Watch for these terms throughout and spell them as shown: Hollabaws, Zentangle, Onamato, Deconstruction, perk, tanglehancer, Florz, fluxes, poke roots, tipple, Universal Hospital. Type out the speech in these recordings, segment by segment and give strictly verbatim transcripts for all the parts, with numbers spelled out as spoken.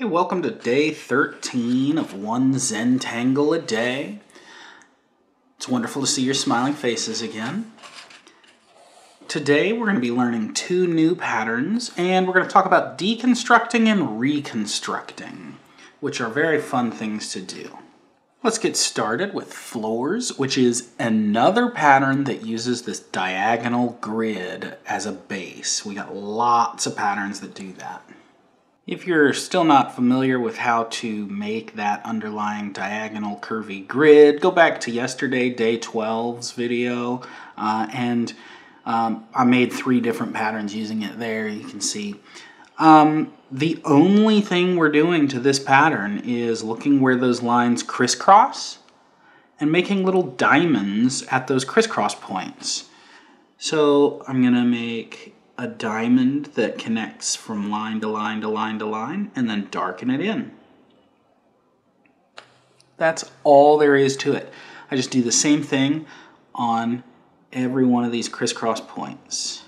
Hey, welcome to day thirteen of one Zentangle a day. It's wonderful to see your smiling faces again. Today we're going to be learning two new patterns, and we're going to talk about deconstructing and reconstructing, which are very fun things to do. Let's get started with Florz, which is another pattern that uses this diagonal grid as a base. We got lots of patterns that do that. If you're still not familiar with how to make that underlying diagonal curvy grid, go back to yesterday, day twelve's video, uh, and um, I made three different patterns using it there, you can see. Um, the only thing we're doing to this pattern is looking where those lines crisscross and making little diamonds at those crisscross points. So I'm going to make a diamond that connects from line to line to line to line, and then darken it in. That's all there is to it. I just do the same thing on every one of these crisscross points.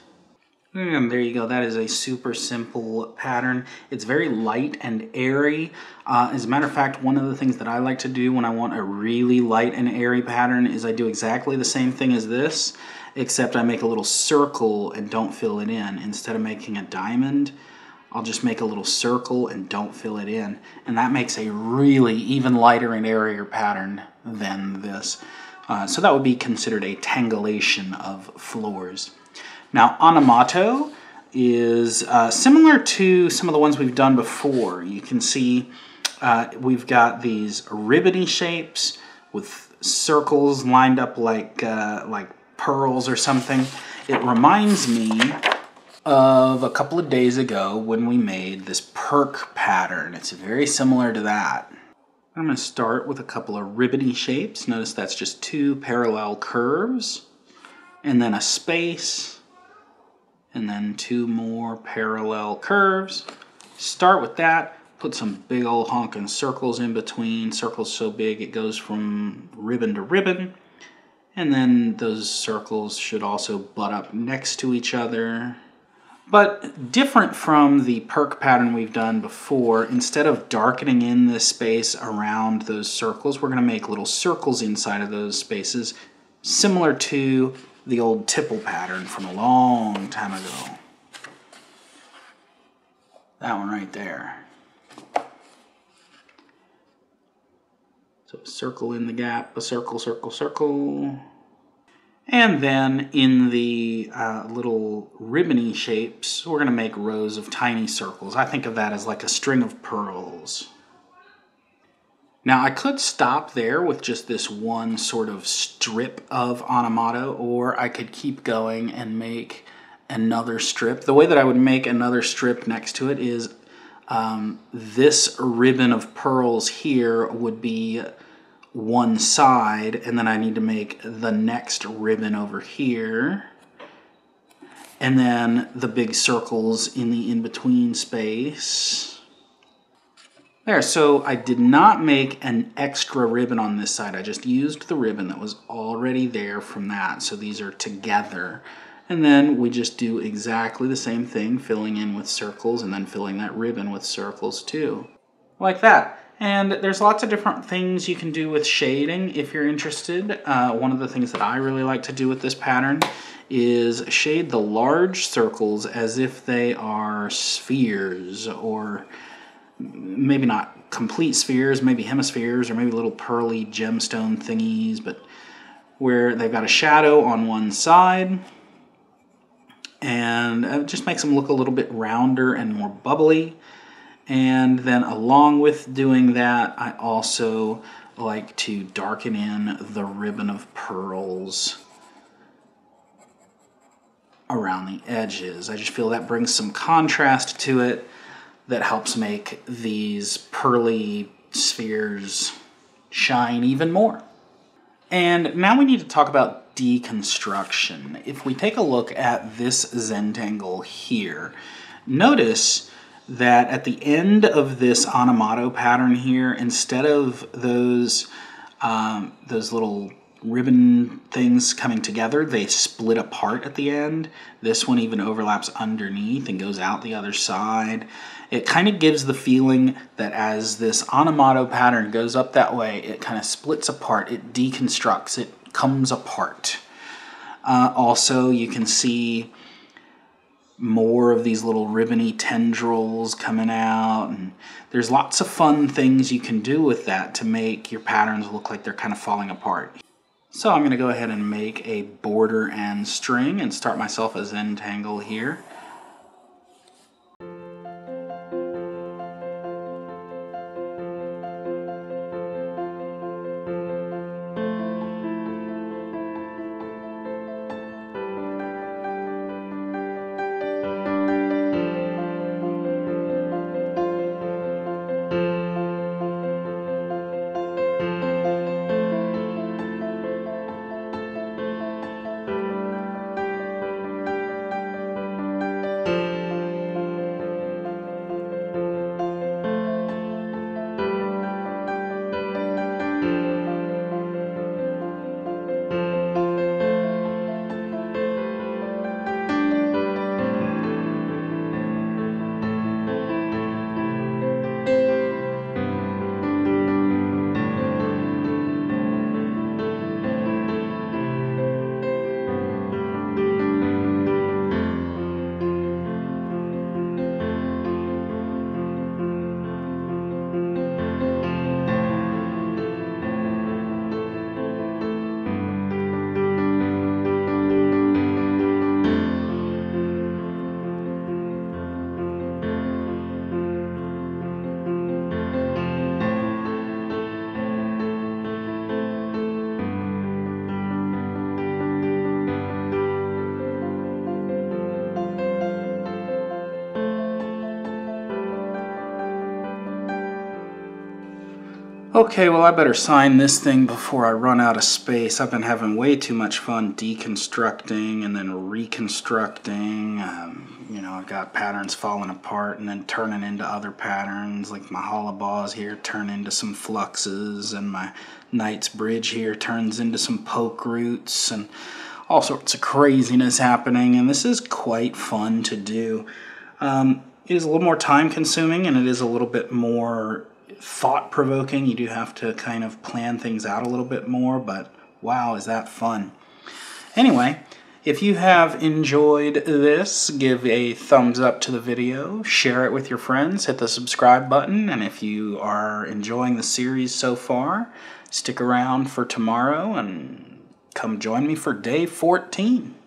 And there you go. That is a super simple pattern. It's very light and airy. Uh, as a matter of fact, one of the things that I like to do when I want a really light and airy pattern is I do exactly the same thing as this, except I make a little circle and don't fill it in. Instead of making a diamond, I'll just make a little circle and don't fill it in. And that makes a really even lighter and airier pattern than this. Uh, so that would be considered a tanglehancer of Florz. Now, Onamato is uh, similar to some of the ones we've done before. You can see uh, we've got these ribbony shapes with circles lined up like, uh, like pearls or something. It reminds me of a couple of days ago when we made this perk pattern. It's very similar to that. I'm going to start with a couple of ribbony shapes. Notice that's just two parallel curves, and then a space, and then two more parallel curves. Start with that. Put some big old honking circles in between. Circles so big it goes from ribbon to ribbon. And then those circles should also butt up next to each other. But different from the perk pattern we've done before, instead of darkening in the space around those circles, we're going to make little circles inside of those spaces, similar to the old tipple pattern from a long time ago. That one right there. So a circle in the gap, a circle, circle, circle. And then in the uh, little ribbony shapes, we're going to make rows of tiny circles. I think of that as like a string of pearls. Now, I could stop there with just this one sort of strip of Onamato, or I could keep going and make another strip. The way that I would make another strip next to it is um, this ribbon of pearls here would be one side, and then I need to make the next ribbon over here, and then the big circles in the in-between space. There, so I did not make an extra ribbon on this side. I just used the ribbon that was already there from that, so these are together. And then we just do exactly the same thing, filling in with circles and then filling that ribbon with circles too. Like that. And there's lots of different things you can do with shading if you're interested. Uh, one of the things that I really like to do with this pattern is shade the large circles as if they are spheres, or maybe not complete spheres, maybe hemispheres, or maybe little pearly gemstone thingies, but where they've got a shadow on one side. And it just makes them look a little bit rounder and more bubbly. And then along with doing that, I also like to darken in the ribbon of pearls around the edges. I just feel that brings some contrast to it that helps make these pearly spheres shine even more. And now we need to talk about deconstruction. If we take a look at this Zentangle here, notice that at the end of this Onamato pattern here, instead of those um, those little ribbon things coming together, they split apart at the end. This one even overlaps underneath and goes out the other side. it kind of gives the feeling that as this Onamato pattern goes up that way, it kind of splits apart, it deconstructs, it comes apart. Uh, also, you can see more of these little ribbony tendrils coming out, and there's lots of fun things you can do with that to make your patterns look like they're kind of falling apart. So I'm going to go ahead and make a border and string and start myself a Zentangle here. Okay, well, I better sign this thing before I run out of space. I've been having way too much fun deconstructing and then reconstructing. Um, you know, I've got patterns falling apart and then turning into other patterns, like my Hollabaws here turn into some fluxes, and my Knight's Bridge here turns into some poke roots, and all sorts of craziness happening, and this is quite fun to do. Um, it is a little more time-consuming, and it is a little bit more thought-provoking. You do have to kind of plan things out a little bit more, but wow, is that fun. Anyway, if you have enjoyed this, give a thumbs up to the video, share it with your friends, hit the subscribe button, and if you are enjoying the series so far, stick around for tomorrow and come join me for day fourteen.